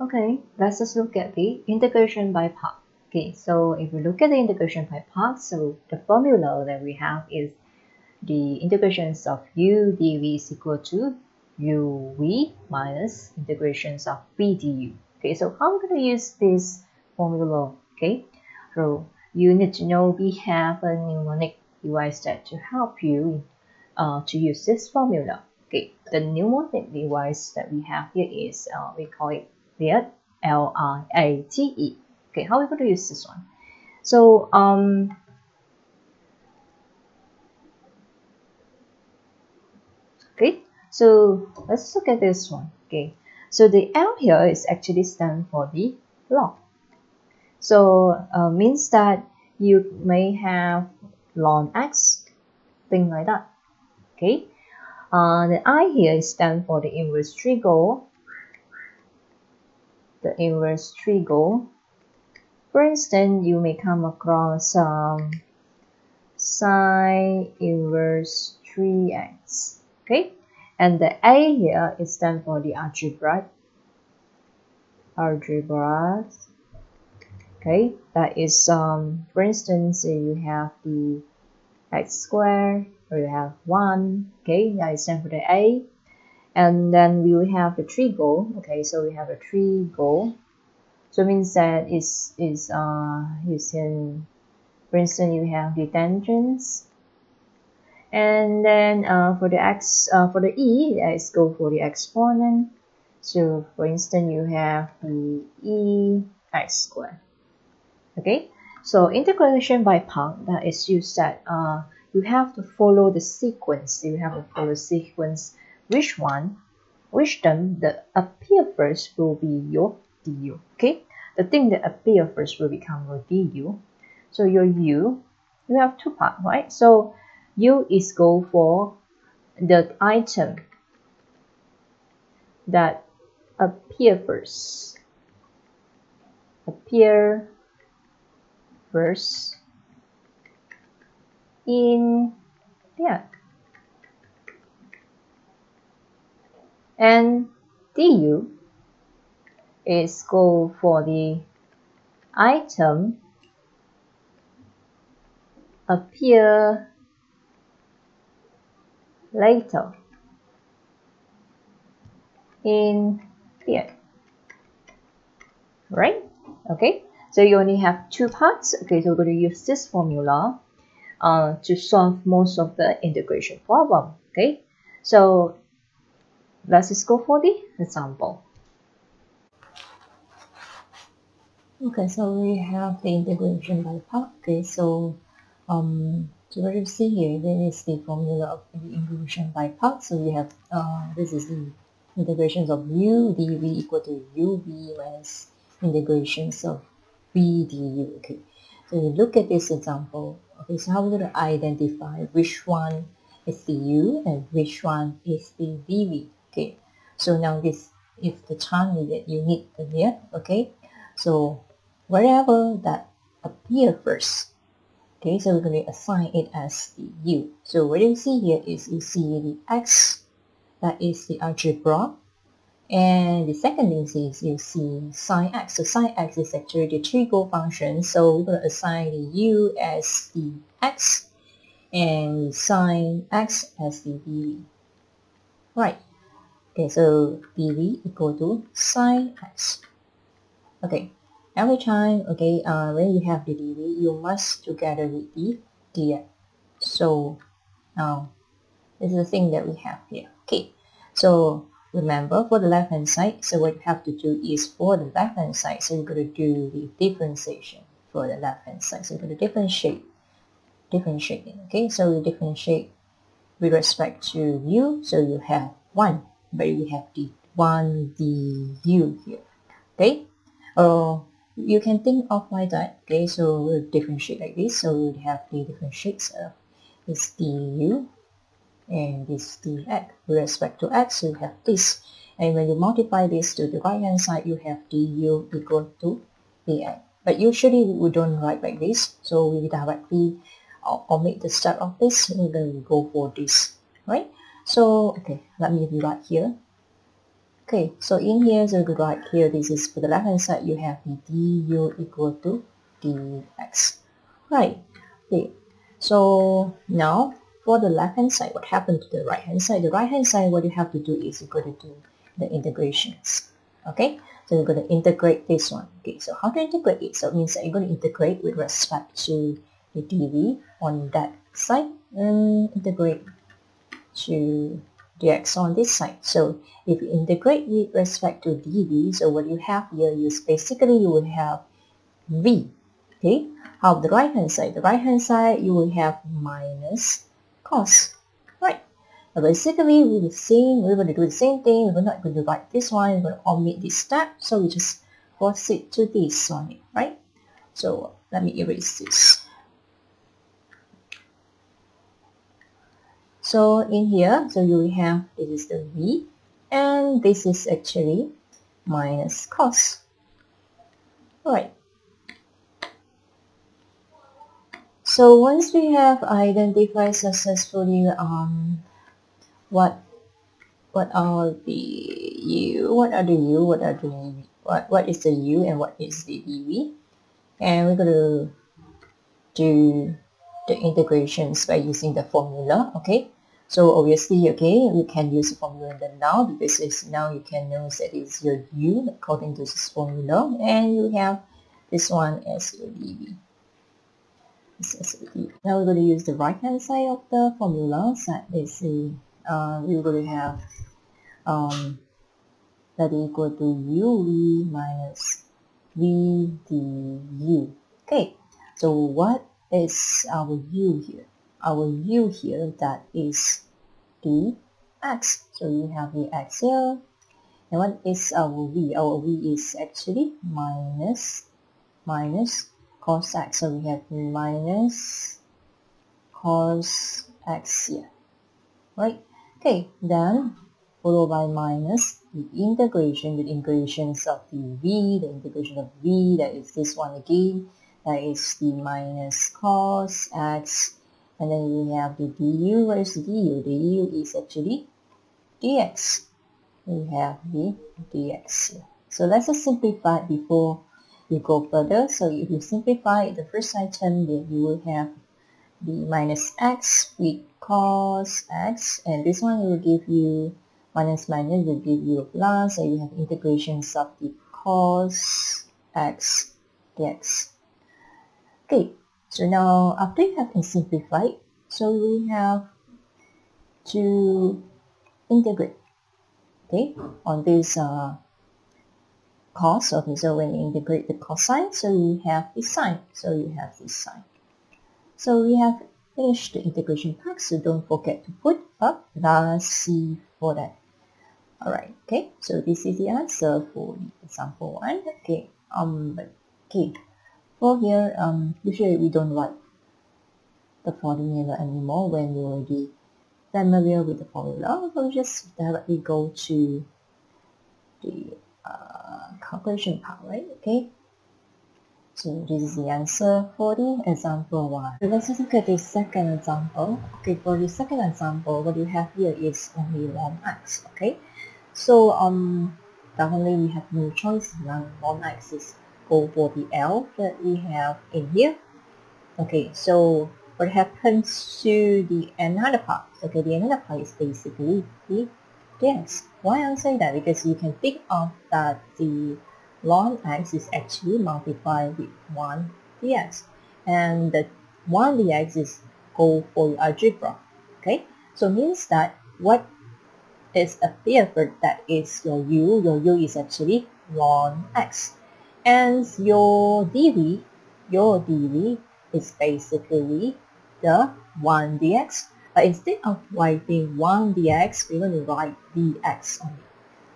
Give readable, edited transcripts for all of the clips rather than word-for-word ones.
Okay, let's just look at the integration by part. Okay, so if we look at the integration by part, so the formula that we have is the integrations of u dv is equal to uv minus integrations of v du. Okay, so how I'm going to use this formula? Okay, so you need to know we have a mnemonic device that to help you to use this formula. Okay, the mnemonic device that we have here is we call it Liate, L-I-A-T-E. Okay, how are we going to use this one? So okay, so let's look at this one. Okay, so the L here is actually stand for the log. So means that you may have ln x, thing like that. Okay, the I here is stand for the inverse trigo. The inverse trigo. For instance, you may come across psi inverse 3x. Okay, and the A here is stand for the algebra. Okay, that is for instance, you have the x squared or you have 1. Okay, that is stand for the A, and then we will have the trigo. Okay, so we have a trigo, so it means that is for instance you have the tangents, and then for the x for the E, let's go for the exponent. So for instance you have the E x squared. Okay, so integration by part, that is used that you have to follow the sequence. You have to follow sequence. Which term that appear first will be your du. Okay, the thing that appear first will become your du. So your u, you have two parts, right? So u is go for the item that appear first. Appear first in Liate, and du is go for the item appear later in Liate, right? Okay, so you only have two parts. Okay, so we're going to use this formula to solve most of the integration problem. Okay, so let's just go for the example. Okay, so we have the integration by part. Okay, so so what you see here, this is the formula of the integration by part. So we have this is the integrations of u dv equal to uv minus integrations of v du. Okay, so you look at this example. Okay, so how we're going to identify which one is the u and which one is the dv. Okay, so now this is the time that you need the Liate. Okay, so wherever that appear first. Okay, so we're going to assign it as the u. So what you see here is you see the x, that is the algebra. And the second thing is you see sin x. So sin x is actually the trigo function. So we're going to assign the u as the x and sin x as the dv. Right. Okay, so dv equal to sin x. Okay. Every time, okay, when you have the dv, you must together with the Liate. So now this is the thing that we have here. Okay. So remember, for the left hand side, so what you have to do is for the left hand side, so you're going to do the differentiation for the left hand side. So you're going to differentiate it. Okay, so you differentiate with respect to u, so you have 1, but you have the 1 du here. Okay, or you can think of like that. Okay, so we'll differentiate like this. So we have the differentiates of this du and this dx. With respect to x, you have this, and when you multiply this to the right hand side, you have du equal to dx. But usually we don't write like this, so we directly omit the step of this and then we go for this, right? So okay, let me rewrite here. Okay, so in here, so right here, this is for the left hand side, you have the du equal to dx, right? Okay, so now for the left hand side, what happened to the right hand side? The right hand side, what you have to do is you're going to do the integrations. Okay, so you're going to integrate this one. Okay, so how to integrate it? So it means that you're going to integrate with respect to the dv on that side and integrate to dx on this side. So if you integrate with respect to dv, so what you have here is basically you will have v. Okay, how the right hand side? The right hand side you will have minus cos, right? Now basically we're going to do the same thing. We're not going to write this one. We're going to omit this step, so we just force it to this one, right? So let me erase this. So in here, so you will have this is the v, and this is actually minus cos. Alright. So once we have identified successfully what is the u and what is the dv, and we're gonna do the integrations by using the formula. Okay. So obviously, okay, we can use the formula in the now, because it's now you can know that it's your u according to this formula, and you have this one as your dv. Now we're going to use the right hand side of the formula. So let's see, we're going to have that equal to uv minus v du. Okay, so what is our u here? Our u here, that is dx. So we have the x here. And what is our v? Our v is actually minus cos x. So we have minus cos x here, right? Okay, then followed by minus the integration, with integrations of the v, the integration of v, that is this one again, that is the minus cos x. And then we have the du. What is the du? The du is actually dx. We have the dx here. So let's just simplify before we go further. So if you simplify the first item, then you will have the minus x with cos x. And this one will give you minus will give you a plus. So you have integrations of the cos x dx. Okay. So now, after you have simplified, so we have to integrate, okay, on this cos. Okay, so when you integrate the cosine, so we have this sign, so you have this sign. So we have finished the integration part, so don't forget to put up +c for that. Alright, okay, so this is the answer for example 1, okay, okay. For here, usually we don't write the formula anymore when you're already familiar with the formula. So we just directly go to the calculation part, right? Okay. So this is the answer for the example 1. So let's just look at the second example. Okay, for the second example, what you have here is only ln x. Okay. So definitely we have no choice. Ln x is go for the L that we have in here. Okay, so what happens to the another part? Okay, the another part is basically the dx. Why I'm saying that? Because you can think of that the ln x is actually multiplied with 1 dx, and the 1 dx is go for the algebra. Okay, so means that what is a favorite, that is your u. Your u is actually ln x. And your dv is basically the 1 dx. But instead of writing 1 dx, we're going to write dx only.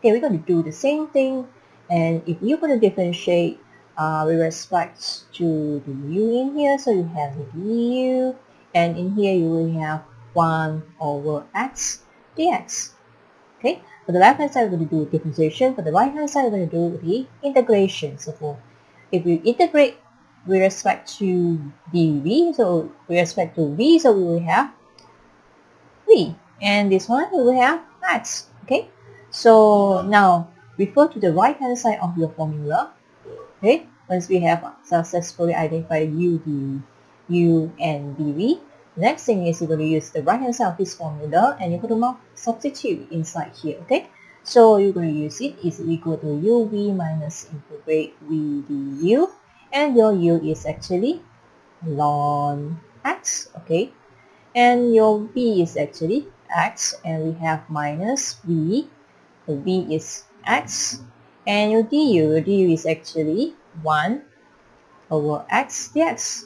Okay, we're going to do the same thing. And if you're going to differentiate with respect to the u in here, so you have the du. And in here, you will have 1 over x dx. Okay. For the left hand side, we're going to do differentiation. For the right hand side, we're going to do the integration. So if we integrate with respect to dv, so with respect to v, so we will have v. And this one, we will have x. Okay. So now refer to the right hand side of your formula. Okay, once we have successfully identified U and DV, next thing is you're going to use the right hand side of this formula and you're going to mark substitute inside here. Okay, so you're going to use it is equal to UV minus integrate V DU, and your U is actually ln x. Okay, and your V is actually x, and we have minus V, the V is x, and your DU is actually 1 over x dx,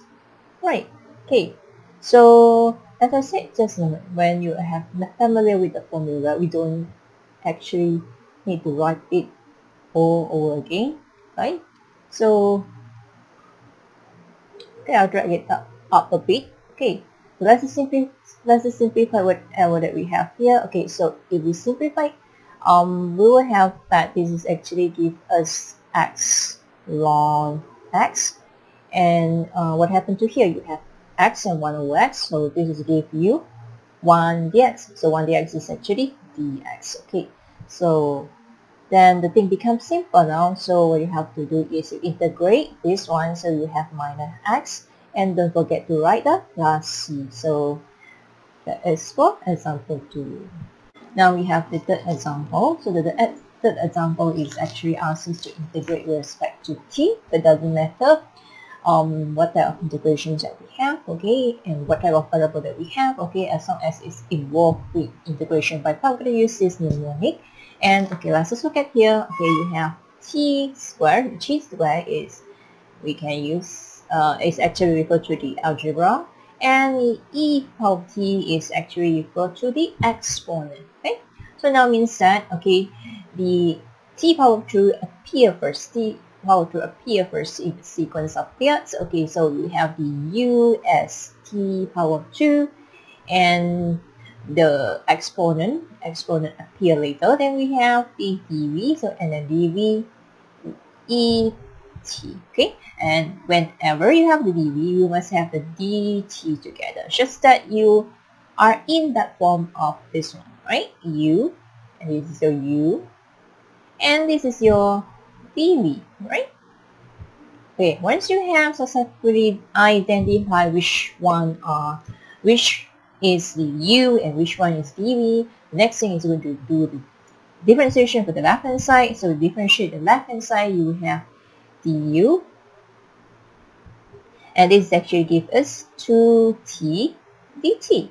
right? Okay, so as I said just now, when you have familiar with the formula, we don't actually need to write it all over again, right? So okay, I'll drag it up a bit. Okay, so let's just simplify whatever that we have here. Okay, so if we simplify, we will have that this is actually give us x ln x, and what happened to here, you have x and 1 over x, so this is give you 1 dx, so 1 dx is actually dx. Okay, so then the thing becomes simple now, so what you have to do is you integrate this one, so you have minus x, and don't forget to write the plus c. So that is for example 2. Now we have the third example. So the third example is actually asking us to integrate with respect to t, but doesn't matter what type of integrations that we have, okay, and what type of variable that we have, okay, as long as it's involved with integration by part. We're going to use this mnemonic. And okay, let's just look at here. Okay, you have t squared, which is we can use is actually referred to the algebra, and e of t is actually referred to the exponent. Okay, so now means that okay, the t power 2 appear first, t power 2 appear first in the sequence of pairs. Okay, so we have the u as t power 2, and the exponent appear later. Then we have the dv, so and then dv e t. Okay, and whenever you have the dv, you must have the dt together, just that you are in that form of this one, right? U, and this is your u, and this is your dv, right? Okay, once you have successfully identified which is the u and which one is dv, the next thing is going to do the differentiation for the left hand side. So differentiate the left hand side, you have du, and this actually gives us 2t dt.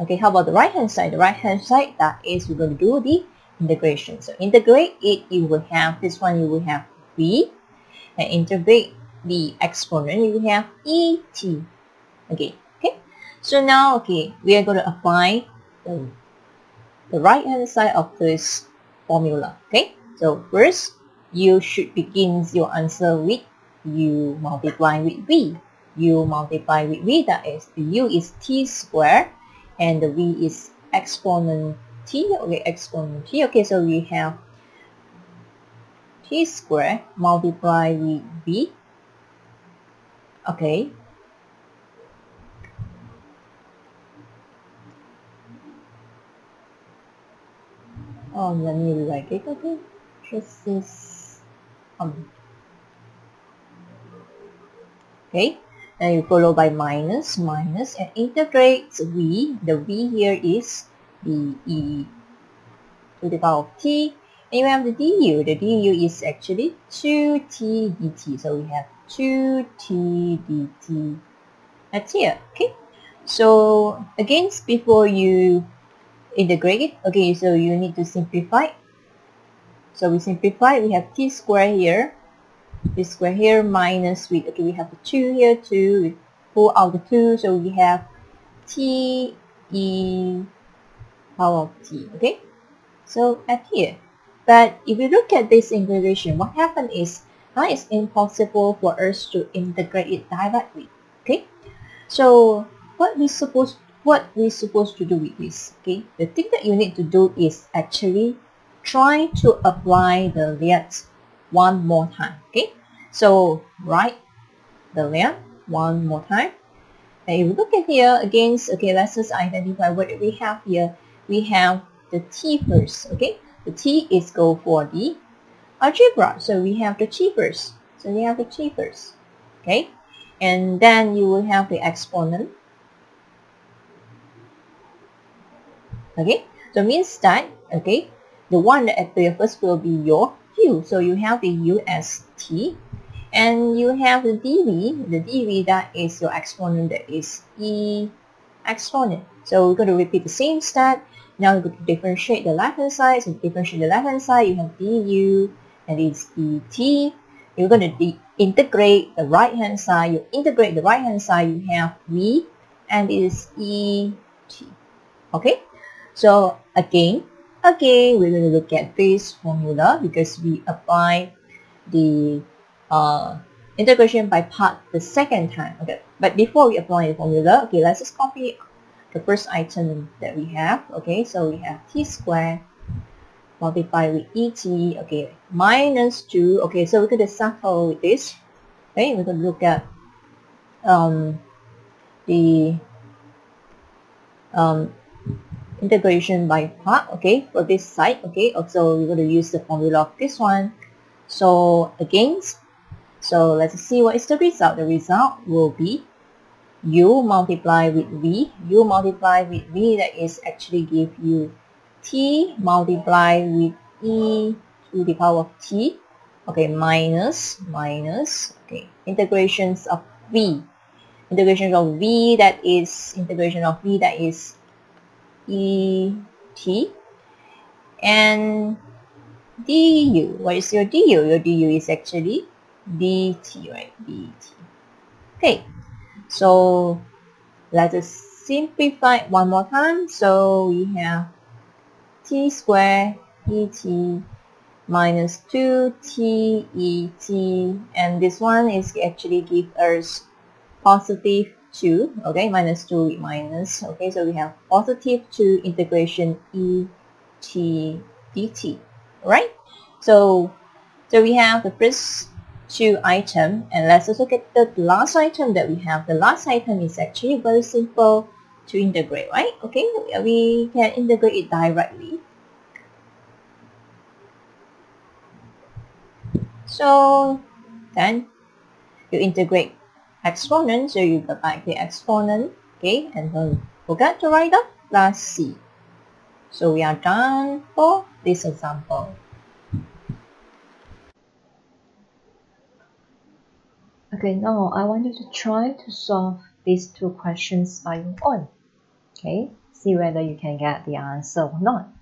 Okay, how about the right hand side? The right hand side, that is we're going to do the integration. So integrate it, you will have this one, you will have v, and integrate the exponent, you will have et. Okay, so now okay, we are going to apply the right hand side of this formula. Okay, so first you should begin your answer with u multiplying with v. u multiplying with v, that is the u is t squared and the v is exponent t. Okay, exponent t. Okay, so we have t squared multiplied with v. Okay, oh, let me rewrite it. Okay, this is okay, and you follow by minus and integrate v. The v here is the e to the power of t, and you have the du. The du is actually 2t dt, so we have 2t dt. That's here. Okay, so again, before you integrate it, okay, so you need to simplify. So we simplify, we have t square here minus with, okay, we have the 2 here, 2, we pull out the 2, so we have t e power of t. Okay, so at here, but if you look at this integration, what happened is now it's impossible for us to integrate it directly. Okay, so what we're supposed to do with this, okay, the thing that you need to do is actually try to apply the Liate one more time. Okay, so write the Liate one more time, and if you look at here again, okay, let's just identify what we have here. We have the t first. Okay, The T is go for the algebra. So we have the cheapers. So you have the cheapers. Okay. And then you will have the exponent. Okay. So means that, okay, the one at the first will be your U. So you have the U as T. And you have the dv. The dv that is your exponent, that is e exponent. So we're going to repeat the same step. Now we're going to differentiate the left hand side. So differentiate the left hand side, you have du, and it's dt. You're going to integrate the right hand side. You integrate the right hand side, you have v, and it is et. Okay. So again, we're going to look at this formula because we apply the integration by part the second time. Okay, but before we apply the formula, okay, let's just copy the first item that we have. Okay, so we have t squared multiplied with et, okay, minus 2. Okay, so we're going to settle with this. Okay, we're going to look at the integration by part. Okay, for this side. Okay, also we're going to use the formula of this one. So again, so let's see what is the result. The result will be u multiplied with v. u multiplied with v, that is actually give you t multiplied with e to the power of t. Okay, minus. Okay, integrations of v. Integrations of v, that is integration of v, that is e t. And du. What is your du? Your du is actually dt, right? Dt. Okay, so let us simplify one more time. So we have t squared et minus 2t et, and this one is actually give us positive 2. Okay, minus 2 with minus. Okay, so we have positive 2 integration et dt. Right, so we have the first two items, and let's also get the last item that we have. The last item is actually very simple to integrate, right? Okay, we can integrate it directly. So then you integrate exponent, so you go back the exponent. Okay, and don't forget to write up plus c. So we are done for this example. Okay, now I want you to try to solve these two questions by your own. Okay, see whether you can get the answer or not.